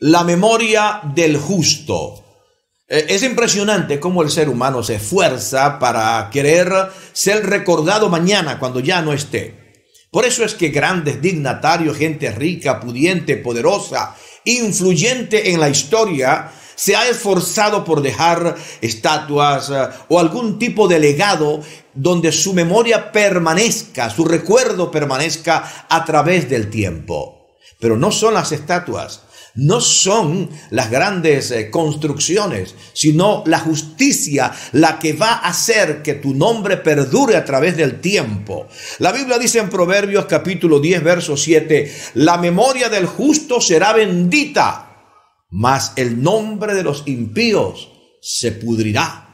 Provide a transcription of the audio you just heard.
la memoria del justo. Es impresionante cómo el ser humano se esfuerza para querer ser recordado mañana cuando ya no esté. Por eso es que grandes dignatarios, gente rica, pudiente, poderosa, influyente en la historia, se ha esforzado por dejar estatuas o algún tipo de legado donde su memoria permanezca, su recuerdo permanezca a través del tiempo. Pero no son las estatuas. No son las grandes construcciones, sino la justicia la que va a hacer que tu nombre perdure a través del tiempo. La Biblia dice en Proverbios capítulo 10, verso 7, la memoria del justo será bendita, mas el nombre de los impíos se pudrirá.